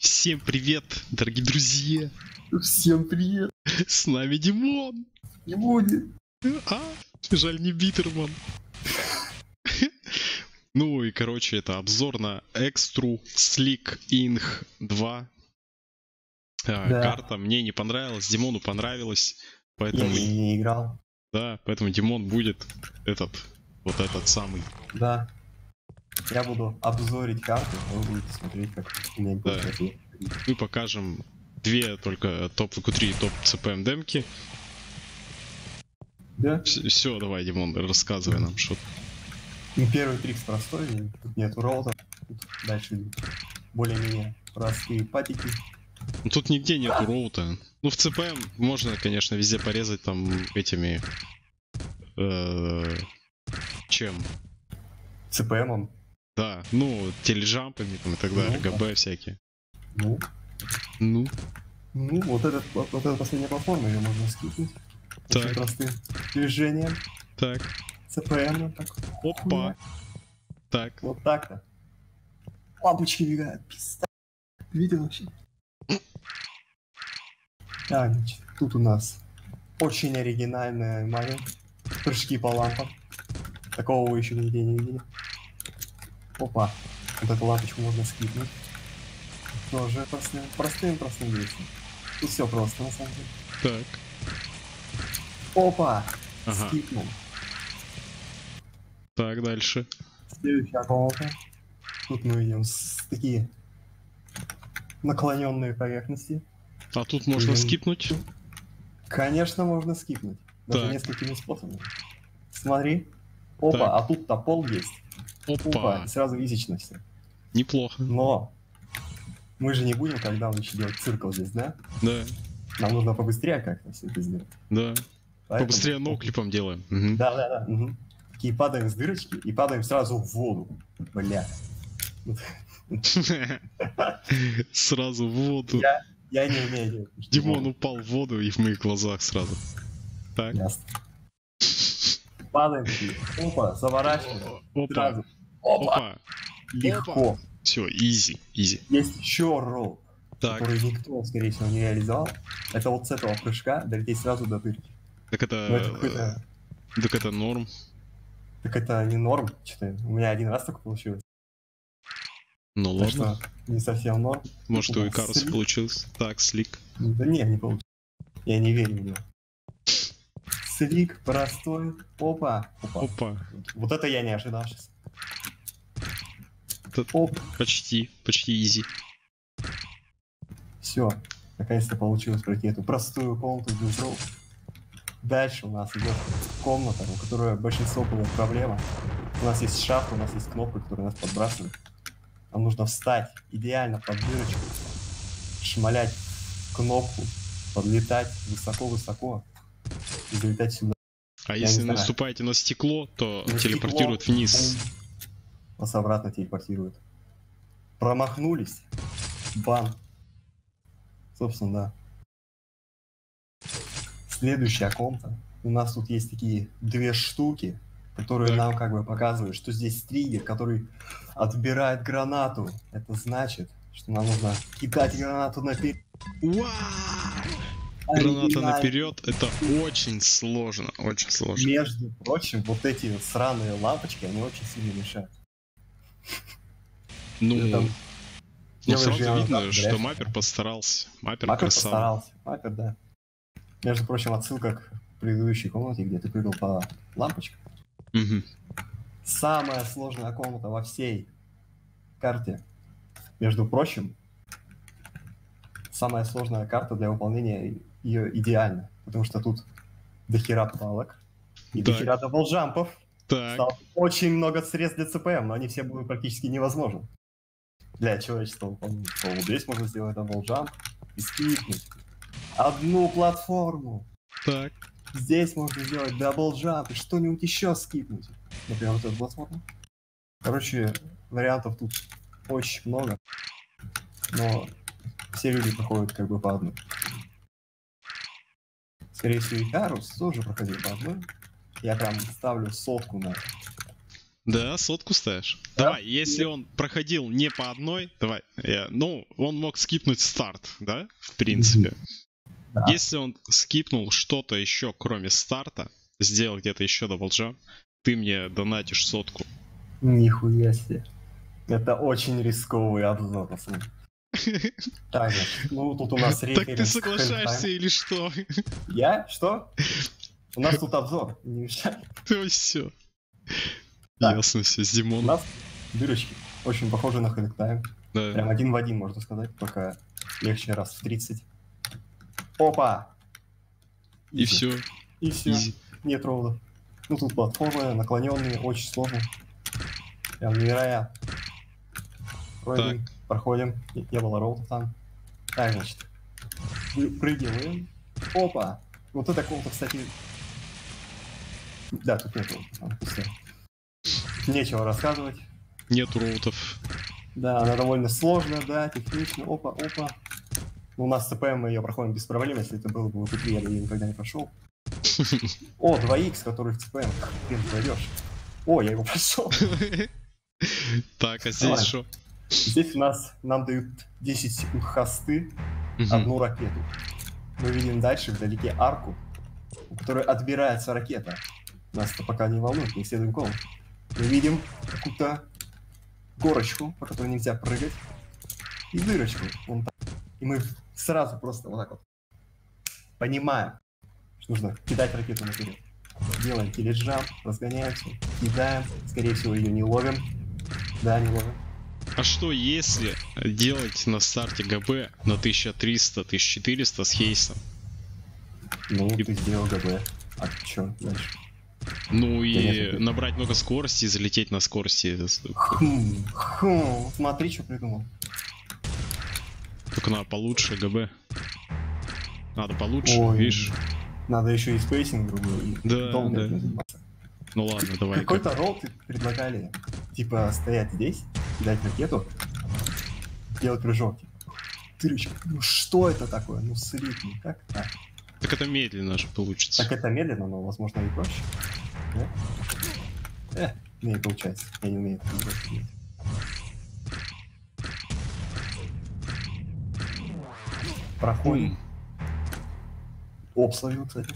Всем привет, дорогие друзья! Всем привет! С нами Димон! Не будет! Жаль, не Битерман! Ну и короче, это обзор на Экстру Слик Инг 2. Карта мне не понравилась, Димону понравилась, поэтому... Я не играл. Да, поэтому Димон будет этот самый. Да. Я буду обзорить карту, вы будете смотреть, как у меня будет. Мы покажем две только топ-ВК3 и топ-ЦПМ демки. Да? Все, давай, Димон, рассказывай нам что-то. Первый трикс простой, тут нет роута. Дальше более-менее простые патики. Тут нигде нет роута. Ну, в ЦПМ можно, конечно, везде порезать там этими... Чем? ЦПМом? Да, ну, тележампами там и так далее, ну, ГБ да. Всякие. Ну, вот эта последняя платформа, ее можно скипнуть. Так. Очень простым движением. Так. ЦПМ, так. Опа. Так. Вот так-то. Лампочки бегают, пизда. Видел вообще? Так, тут у нас очень оригинальная магия. Прыжки по лампам. Такого вы еще нигде не видели. Опа, вот эту лампочку можно скипнуть. Тоже простым действием. Тут все просто, на самом деле. Так. Опа! Ага. Скипнул. Так, дальше. Следующая колонка. Тут мы идем с такие наклоненные поверхности. А тут можно скипнуть? Конечно, можно скипнуть. Даже несколькими способами. Смотри. Опа, так. А тут топол есть. Опа, сразу язычность. Неплохо. Но мы же не будем, когда он еще делать циркл здесь, да? Да. Нам нужно побыстрее как-то все это сделать. Да. Поэтому... Побыстрее ноуклипом делаем. Угу. Да. Угу. Такие падаем с дырочки и падаем сразу в воду. Бля. Сразу в воду. Я не умею делать. Димон упал в воду и в моих глазах сразу. Так. Ясно. Падаем, опа, заворачиваем. Опа. Опа. Легко. Все, изи. Есть еще ролл, который никто, скорее всего, не реализовал. Это вот с этого прыжка долететь сразу до дырки. Так это... Так это норм. Так это не норм, что-то. У меня один раз только получилось. Ну ладно. Не совсем норм. Может, у Икаруса получилось. Так, слик. Да не получилось. Я не верю в него. Слик простой. Опа. Вот это я не ожидал сейчас. Оп. Почти изи. Все, наконец-то получилось пройти эту простую комнату без роу. Дальше у нас идет комната, у которой большинство было проблема. У нас есть шафт, у нас есть кнопка, которая нас подбрасывает. Нам нужно встать идеально под дырочку, шмалять кнопку, подлетать высоко-высоко. И залетать сюда. А я если наступаете на стекло, то на телепортируют стекло, вниз. Вас обратно телепортируют. Промахнулись. Бан. Собственно, да. Следующая комната. У нас тут есть такие две штуки, которые нам как бы показывают, что здесь триггер, который отбирает гранату. Это значит, что нам нужно кидать гранату наперед. Граната наперед, это очень сложно, очень сложно. Между прочим, вот эти вот сраные лампочки, они очень сильно мешают. Ну сразу видно, что маппер постарался. Маппер постарался. Маппер, да. Между прочим, отсылка к предыдущей комнате, где ты прыгал по лампочкам. Самая сложная комната во всей карте. Между прочим, самая сложная карта для выполнения. Ее идеально, потому что тут дохера палок и дохера даблджампов. Стало очень много средств для ЦПМ, но они все будут практически невозможны. Для человечества. Вот здесь можно сделать даблджамп и скипнуть одну платформу. Так. Здесь можно сделать даблджамп и что-нибудь еще скипнуть. Например, вот эту платформу. Короче, вариантов тут очень много, но все люди проходят как бы по одной. Скорее всего, Икарус тоже проходил по одной. Я прям ставлю сотку на Да, сотку ставишь. Да? Давай, если он проходил не по одной, давай. Ну, он мог скипнуть старт, да, в принципе. Да. Если он скипнул что-то еще, кроме старта, сделал где-то еще даблджамп, ты мне донатишь сотку. Нихуя себе. Это очень рисковый обзор. Так, ну тут у нас референс. Так ты соглашаешься или что? Я? Что? У нас тут обзор. Не мешай. Ну все. Так. Ясно все, с Димоном. У нас дырочки. Очень похожи на хэдтайм. Да. Прям один в один, можно сказать, только легче раз в 30. Опа! И все. И все. Нет ровно. Ну тут платформы, наклоненные, очень сложно. Прям невероятно. Роллинг, проходим. Я была роута там. Так, значит. Прыгиваем. Опа! Вот это колото, кстати. Да, тут нет роута. Нечего рассказывать. Нет роутов. Да, она довольно сложная, да, технично. Опа, опа. У нас ТПМ, мы ее проходим без проблем. Если это было бы в игре, я бы ее никогда не прошел. О, 2х, которых ТПМ. Как ты пройдешь? О, я его прошел. Так, а здесь что? Здесь у нас нам дают 10 секунд хосты, одну ракету. Мы видим дальше вдалеке арку, у которой отбирается ракета. Нас это пока не волнует, не следуем колу. Мы видим какую-то горочку, по которой нельзя прыгать, и дырочку. Вон там. И мы сразу просто вот так вот понимаем, что нужно кидать ракету наперед. Делаем киллджамп, разгоняемся, кидаем. Скорее всего, ее не ловим. Да, не ловим. А что если делать на старте ГБ на 1300-1400 с хейсом? Ну, и... ты сделал ГБ. А чё дальше? Ну и набрать много скорости и залететь на скорости. Смотри, что придумал. Только надо получше, ГБ. Надо получше, ой, видишь? Надо еще и спейсинг другой. Да, долго да. Ну ладно, давай. Какой-то ролл предлагали. Типа стоять здесь, кидать ракету, делать прыжок. Тырочка, ну что это такое? Ну слитный, как так? Так это медленно же получится. Так это медленно, но возможно и проще. Да? Не получается, я не умею. Проходим. Обсловил, кстати.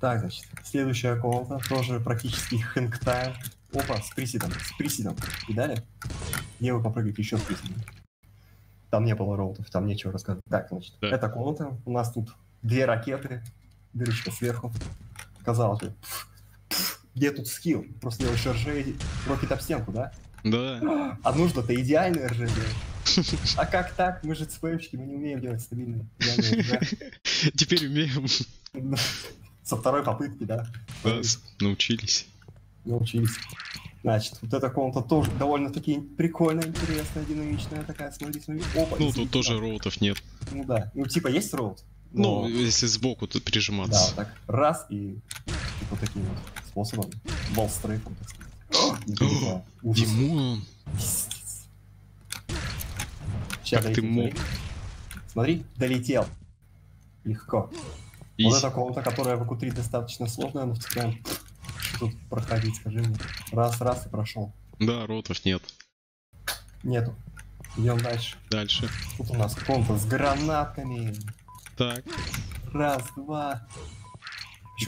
Так, значит, следующая колода, тоже практически хэнгтайм. Опа, с приседом, с приседом. Видали? Левый попрыгать еще с приседом. Там не было роутов, там нечего рассказать. Так, значит, да. Это колода, у нас тут две ракеты, дырочка сверху. Казалось бы, где тут скилл? Просто делаешь РЖ, рокет об стенку, да? Да. А нужно-то идеальное РЖ делать. А как так? Мы же ЦПМщики, мы не умеем делать стабильные. Теперь умеем. Со второй попытки, да? Научились. Научились. Значит, вот эта комната тоже довольно-таки прикольная, интересная, динамичная такая. Смотри, смотри. Опа, ну, тут тоже роутов нет. Ну да. Ну, типа, есть роут? Но... ну, если сбоку тут прижиматься. Да, так, раз и вот таким вот способом. Болстрейфом, так сказать. Димон! Сейчас как ты мог? Смотри, долетел. Легко. Изи. Вот эта комната, которая в АК-3 достаточно сложная, но в целом... Что тут проходить, скажи мне. Раз, раз и прошел. Да, ротов нет. Нету. Идем дальше. Дальше. Тут у нас комната с гранатами. Так. Раз, два.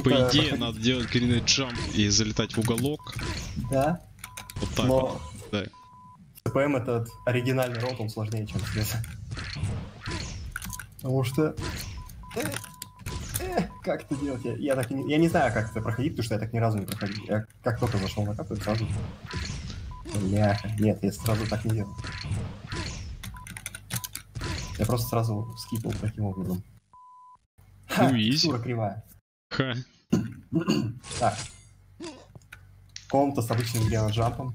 По идее, надо делать гринет джамп и залетать в уголок. Да. Вот так. Но... вот. Да. ЦПМ этот оригинальный рот, он сложнее, чем здесь. Потому что... как это делать? Я так не... я не знаю, как это проходить, потому что я так ни разу не проходил. Я как только зашел на карту, сразу... бляха. Нет, я сразу так не делал. Я просто сразу скипал таким образом. Ха, фигура кривая. Ха. Так. Комната с обычным гринаджампом.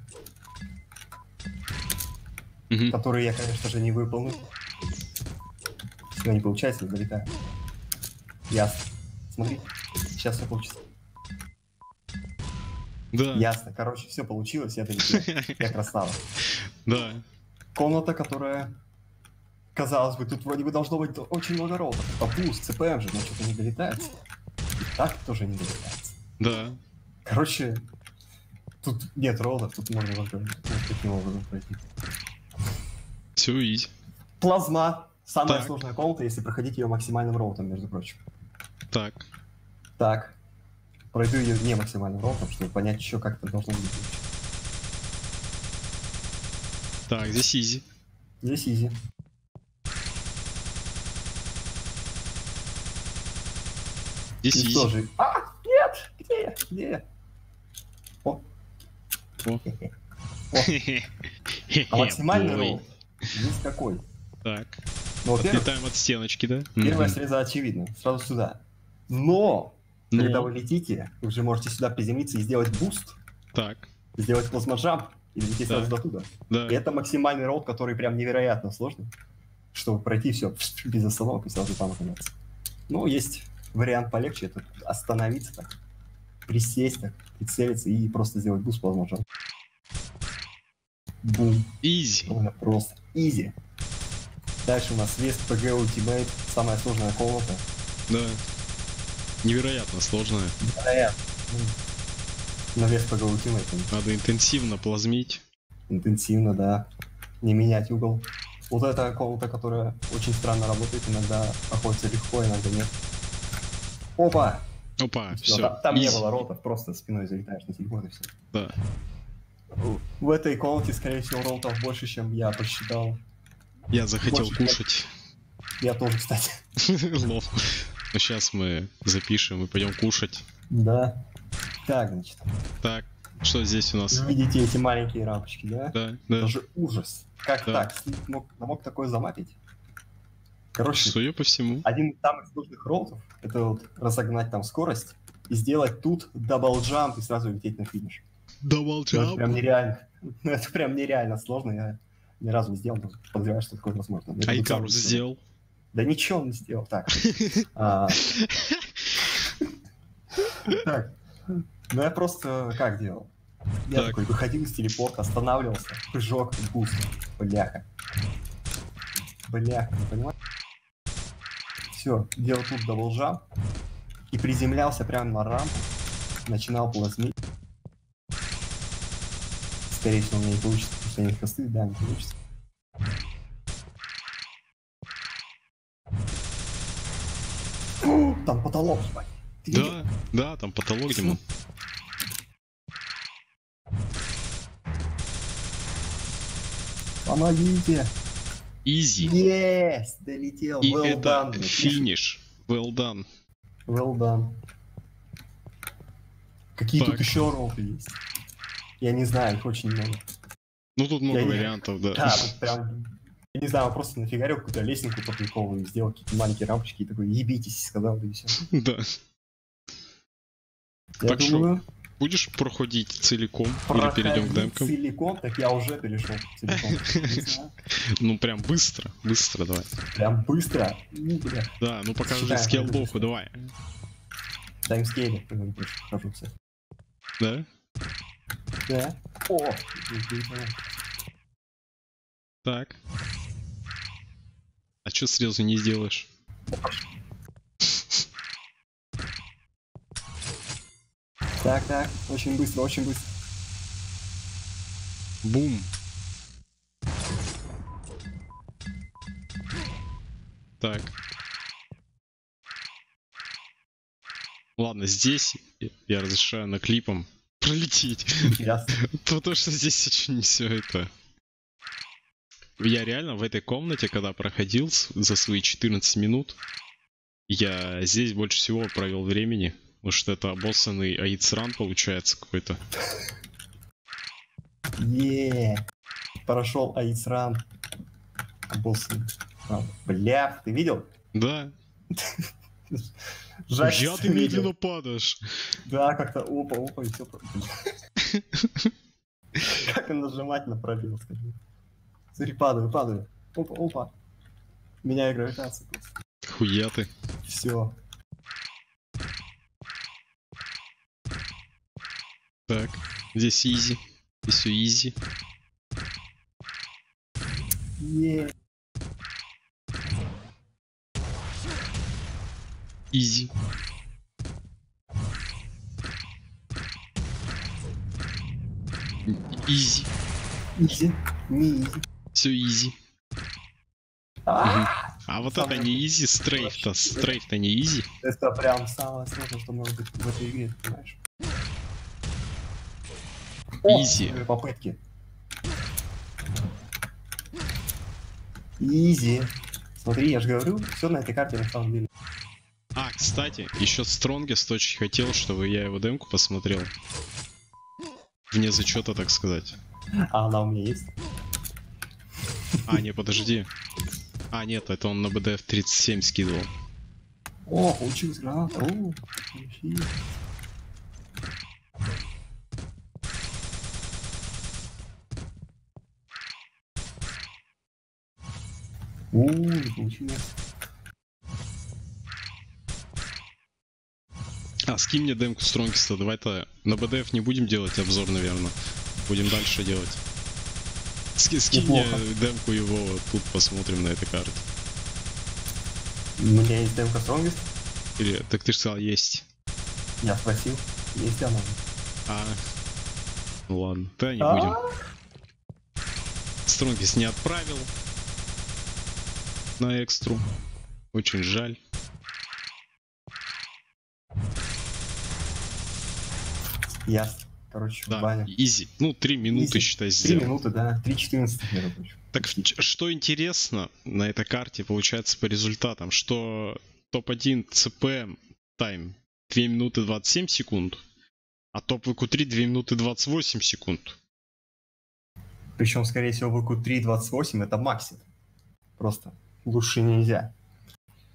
Который я, конечно же, не выполнил. Все не получается, долетаю. Ясно. Смотри, сейчас все получится. Да. Ясно. Короче, все получилось, я долетел. Я красава. Да. Комната, которая... казалось бы, тут вроде бы должно быть очень много роллов. Попуст, ЦПМ же, но что-то не долетается. И так тоже не долетается. Да. Короче, Тут нет роллов, тут можно пройти. Все, изи. Плазма. Самая сложная комната, если проходить ее максимальным роутом, между прочим. Так. Так. Пройду ее не максимальным роутом, чтобы понять, что как-то должно быть. Так, здесь изи. Здесь изи. Здесь изи. Тоже... А, нет! Где я? Где я? О. О. А максимальный роут здесь какой? Так. Ну, отлетаем от стеночки, да? Первая среза очевидна. Сразу сюда. Но когда вы летите, вы же можете сюда приземлиться и сделать буст. Так. Сделать плазмажамп и лететь сразу до туда. Да. И это максимальный роут, который прям невероятно сложный. Чтобы пройти все без остановок и сразу там оказаться. Ну, есть вариант полегче. Это остановиться так. Присесть так. Прицелиться и просто сделать буст плазмажамп. Бум. Изи. Просто изи. Дальше у нас вес ПГ Ultimate, самая сложная комната. Да. Невероятно сложная. Невероятно. На вес ПГ Ultimate. Надо интенсивно плазмить. Интенсивно, да. Не менять угол. Вот эта комната, которая очень странно работает, иногда проходится легко, иногда нет. Опа! Опа, все. Там не было ротов, просто спиной залетаешь на телефон и все. Да. В этой комнате, скорее всего, ротов больше, чем я посчитал. Я захотел кушать. Я тоже, кстати. Лол. Ну сейчас мы запишем и пойдем кушать. Да. Так, значит. Так, что здесь у нас? Видите эти маленькие рамочки, да? Да, да. Это же ужас. Как так? Мог такое замапить? Короче, судя по всему. Один из самых сложных роутов, это вот разогнать там скорость и сделать тут даблджамп и сразу лететь на финиш. Даблджамп? Это прям нереально. Это прям нереально сложно, я... Ни разу не сделал, подозреваю, что такое возможно. А Икарус сделал? Да ничего он не сделал. Так. Так. Ну я просто как делал? Я такой выходил из телепорта, останавливался, прыжок, буст. Бляха. Бляха, понимаешь? Все, делал тут даблджамп. И приземлялся прямо на рампу. Начинал плазмить. Скорее всего, у меня не получится. Нет косты, да, не получится. Там потолок, спать. Да, да, там потолок, Дима. Помогите. Изи. Yes, долетел. И well это done, финиш. Well done. Well done. Какие так. Тут еще роуты есть? Я не знаю, их очень много. Ну тут много вариантов, да. Да, тут прям, я не знаю, просто нафигарил какую-то лестницу топниковую, сделал какие-то маленькие рамочки и такой, ебитесь, сказал, да и все. Да. Так что, будешь проходить целиком или перейдем к демкам? Целиком, так я уже перешел целиком. Ну прям быстро, быстро давай. Прям быстро? Да, ну покажи скейлбоху, давай. Таймскейлер, когда я прохожу все. Да? Да. О! Так. А чё сразу не сделаешь? Так, так. Очень быстро, очень быстро. Бум. Так. Ладно, здесь я разрешаю на клипом. Пролететь. То, что здесь очень все это. Я реально в этой комнате, когда проходил за свои 14 минут, я здесь больше всего провел времени. Потому что это обоссанный аицран получается какой-то. Еее. Прошел аицран. Обоссанный. Бля, ты видел? Да. Жаль, я ты медленно падаешь. Да, как-то опа-опа и все. Как нажимать на пробел, скажи. Смотри, падаю, падаю. Опа-опа. Меня гравитация. Хуя ты. Все. Так, здесь изи. Здесь все изи. Изи. Изи. Изи. Не изи. Все изи. А вот это не изи, стрейф-то. Стрейф-то не изи. Это прям самое сложное, что может быть в этой игре, понимаешь? Изи. Попытки. Изи. Смотри, я же говорю, все на этой карте на самом деле. А, кстати, еще Стронгест очень хотел, чтобы я его демку посмотрел. Вне зачета, так сказать. А она у меня есть? А, не, подожди. А, нет, это он на BDF37 скидывал. О, получилось, гранат. О, не получилось. А, скинь мне демку Стронгеста, давай-то на BDF не будем делать обзор, наверное. Будем дальше делать. Скинь мне демку его, вот тут посмотрим на этой карте. У меня есть демка Стронгеста? Или, так ты же сказал, есть. Я спросил, есть она. А, ну ладно, да не будем. Стронгест не отправил на экстру. Очень жаль. Ясно. Короче, да, баня. Изи. Ну, 3 минуты, считай, сделал. 3 минуты, да. 3:14. Так, что интересно на этой карте, получается, по результатам, что топ-1 ЦПМ тайм 2 минуты 27 секунд, а топ ВК-3 2 минуты 28 секунд. Причем, скорее всего, ВК-3 28 это максимум. Просто лучше нельзя.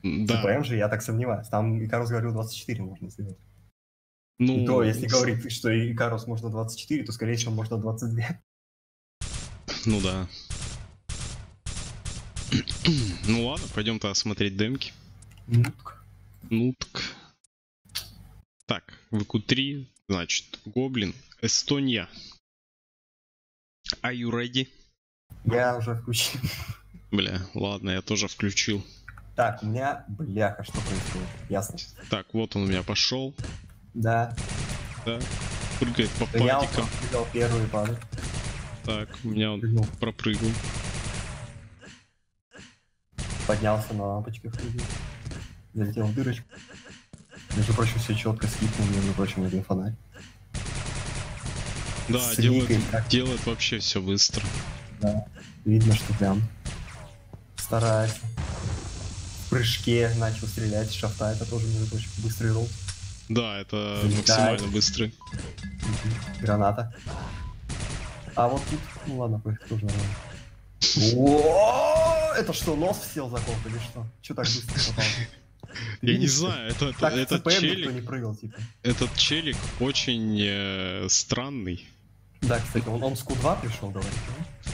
Да. ЦПМ же, я так сомневаюсь. Там Икарус говорил 24 можно сделать. Ну, и то, если говорить, что Икарус можно 24, то скорее всего можно 22. Ну да. Ну ладно, пойдем-то осмотреть демки. Нутк. Нутк. Так, ВК-3, значит, Гоблин, Эстония. Are you ready? Я уже включил. Бля, ладно, я тоже включил. Так, у меня, бляха, что происходит? Ясно. Так, вот он у меня пошел. Да. Да. Прыгает по патикам. Я первый падал. Так, у меня он пропрыгнул. Поднялся на лампочках. Залетел в дырочку. Между прочим, все четко скипнул, между прочим, один фонарь. Да, делает вообще все быстро. Да. Видно, что прям старается. В прыжке начал стрелять, шафта, это тоже, между прочим, быстрый ролл. Да, это залетает. Максимально быстрый. Граната. А вот тут, ну ладно, пофиг, тоже нормально. О, это что, нос сел за комп или что? Че так быстро попал? Я не знаю, этот челик очень странный. Да, кстати, он с Q2 пришел, говорит.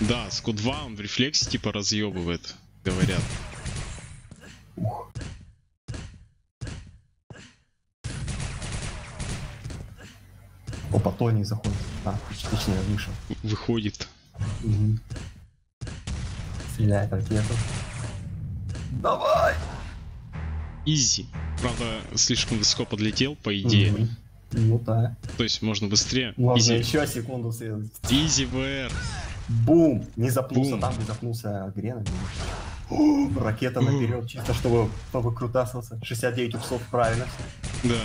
Да, с Q2 он в рефлексе типа разъебывает, говорят. Ух. Опа, Тони заходит. А, точнее, вышел. Выходит. Угу. Стреляет ракету. Давай! Изи. Правда, слишком высоко подлетел, по идее. Угу. Ну да. То есть можно быстрее. Ладно, изи. Еще секунду следует. Изи ВР. Бум! Не запнулся. Бум. Там не запнулся Грена. Ракета наперед, чисто чтобы повыкрутасился. 69 упсов, правильно. Да.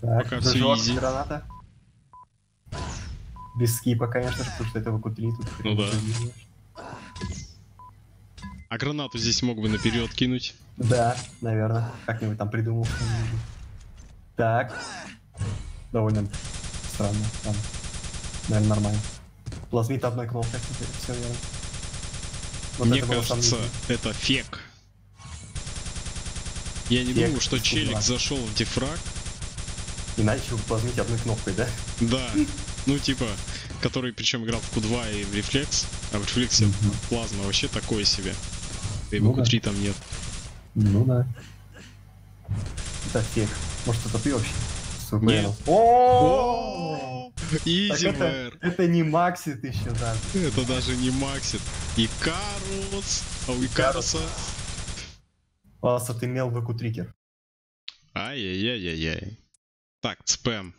Так, пока все изи. Граната. Без скипа, конечно же, потому что это ВК-3 тут. Ну да. А гранату здесь мог бы наперед кинуть. Да, наверное. Как-нибудь там придумал. Так. Довольно странно. Там. Наверное, нормально. Плазмит одной кнопкой. Все верно. Вот мне это кажется, это фек. Я не думаю, что челик зашел в дифраг. Иначе вы плазмите одной кнопкой, да? Да, ну типа, который причем играл в Q2 и в рефлекс, а в рефлексе плазма вообще такое себе. И в Q3 там нет. Ну да. Так, фиг. Может это ты вообще? Нет. О, изи ВР. Это не максит еще даже. Это даже не максит. Икарус. А у Икаруса... Ласа, ты мел ВК-трикер. Ай-яй-яй-яй-яй. Так, ЦПМ.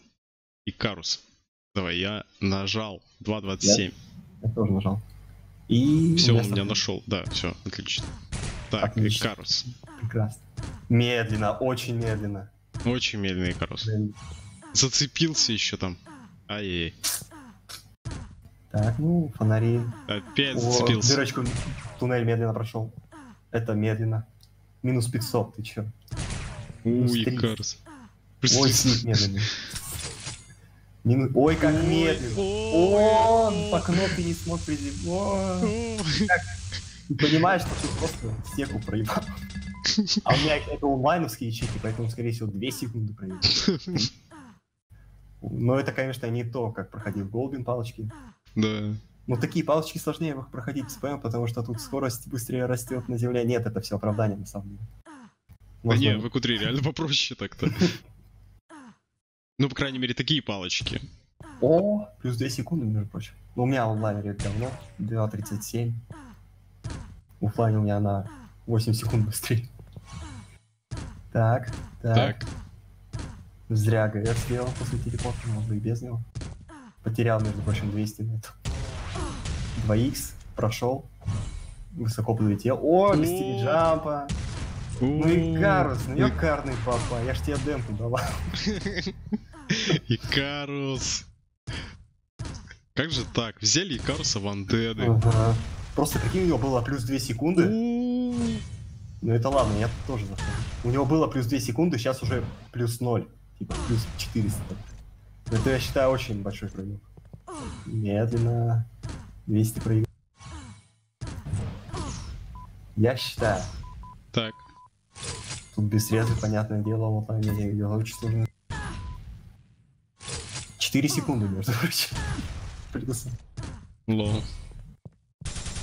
Икарус. Давай, я нажал 2.27. Я тоже нажал. И... Все, он меня нашел. Да, все, отлично. Так, отлично. Икарус. Прекрасно. Медленно, очень медленно. Очень медленный Икарус. Медленно. Зацепился еще там. Ай-яй-яй. Так, ну, фонари. Опять о, зацепился. Дырочку в туннель медленно прошел. Это медленно. Минус 500, ты че? Минус ой, 30. Икарус. Ой, сник медленно. Ой, как медленно. Он по кнопке не смог приземлиться. Ты понимаешь, что ты просто секу проебал. А у меня это онлайновские ячейки, поэтому, скорее всего, 2 секунды проебал. Но это, конечно, не то, как проходил Гоблин палочки. Да. Но такие палочки сложнее проходить спэм, потому что тут скорость быстрее растет на земле. Нет, это все оправдание, на самом деле. Да не, в Экутре реально попроще так-то. Ну, по крайней мере, такие палочки. О, плюс 2 секунды, между прочим. Но у меня онлайн рейд давно, 2.37. Уфлайн у меня на 8 секунд быстрее. Так, так. Зря ГР сделал после телепорта, можно и без него. Потерял, между прочим, 200 на это. 2х, прошел. Высоко подлетел. О, достигли джампа. Ну Икарус, ну ёкарный папа, я ж тебе демку давал. Икарус. Как же так, взяли Икаруса вандеды. Ага. Просто прикинь, у него было плюс 2 секунды. Ну это ладно, я тут тоже захожу. У него было плюс 2 секунды, сейчас уже плюс 0. Типа плюс 400. Это я считаю очень большой прыгнул. Медленно. 200 прыгнул. Я считаю. Так. Тут без срезы, понятное дело, вот там я делаю 4 секунды, между прочим. Плюс. Лол.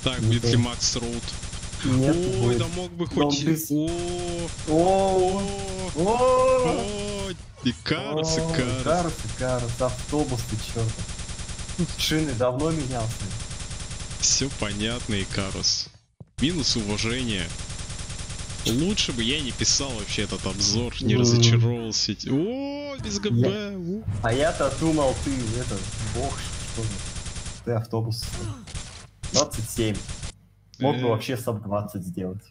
Так, Битли Макс Роуд. Нет, ой, да мог бы хоть. О, Икарус, Икарус, автобус, ты чёрт. Шины давно менялся. Все понятно, Икарус. Минус уважения. Лучше бы я не писал вообще этот обзор, не разочаровался. О, без ГП. А я-то думал, ты это бог, что ли. Ты автобус. 27. Мог бы вообще САП-20 сделать.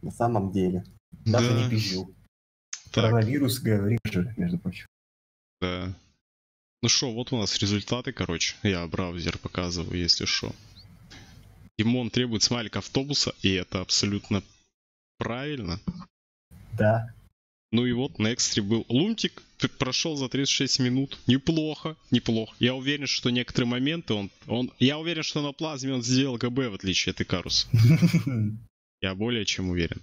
На самом деле. Даже не пизжу. Коронавирус говорит же, между прочим. Да. Ну шо, вот у нас результаты, короче. Я браузер показываю, если шо. Димон требует смайлик автобуса, и это абсолютно... правильно? Да. Ну и вот на экстре был Лунтик, прошел за 36 минут. Неплохо, неплохо. Я уверен, что некоторые моменты он... Я уверен, что на плазме он сделал ГБ, в отличие от Икаруса. Я более чем уверен.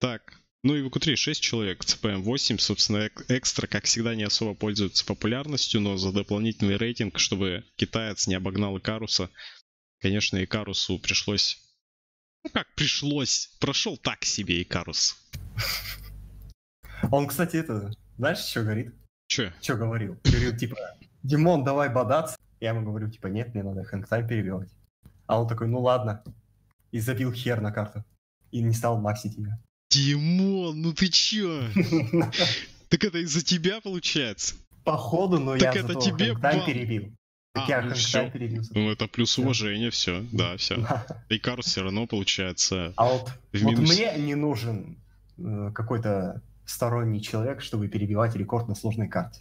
Так, ну и в ЭКУ-3 6 человек, ЦПМ 8. Собственно, экстра, как всегда, не особо пользуется популярностью, но за дополнительный рейтинг, чтобы китаец не обогнал Икаруса, конечно, Икарусу пришлось... Ну как пришлось, прошел так себе Икарус. Он, кстати, это, знаешь, что говорит? Че? Че говорил? Говорил, типа, Димон, давай бодаться. Я ему говорю, типа, нет, мне надо хэнгтайм перебивать. А он такой, ну ладно. И забил хер на карту. И не стал максить ее. Димон, ну ты че? Так это из-за тебя получается? Походу, но я зато хэнгтайм перебил. А, ну, все. Ну это плюс уважение, все, да, все. Икарус все равно получается. А вот, мне не нужен какой-то сторонний человек, чтобы перебивать рекорд на сложной карте.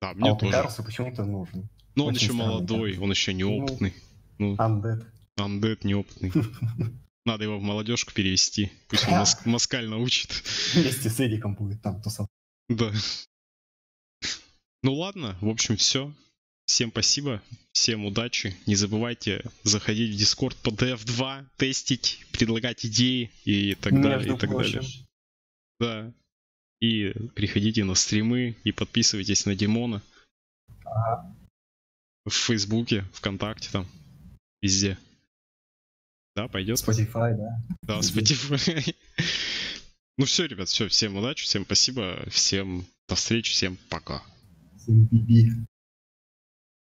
Да, мне тоже. Икарусу почему-то нужен. Но он еще молодой, он еще неопытный. Undead. Undead неопытный. Надо его в молодежку перевести. Пусть он москаль научит. Вместе с Эдиком будет там тусовать. Да. Ну ладно, в общем, все. Всем спасибо, всем удачи. Не забывайте заходить в Discord по DF2, тестить, предлагать идеи и так далее, и так далее. Да. И приходите на стримы и подписывайтесь на Димона. Ага. В Фейсбуке, ВКонтакте, там, везде. Да, пойдет? Spotify, да. Да, Spotify. Ну все, ребят, все, всем удачи, всем спасибо, всем до встречи, всем пока. Всем биби.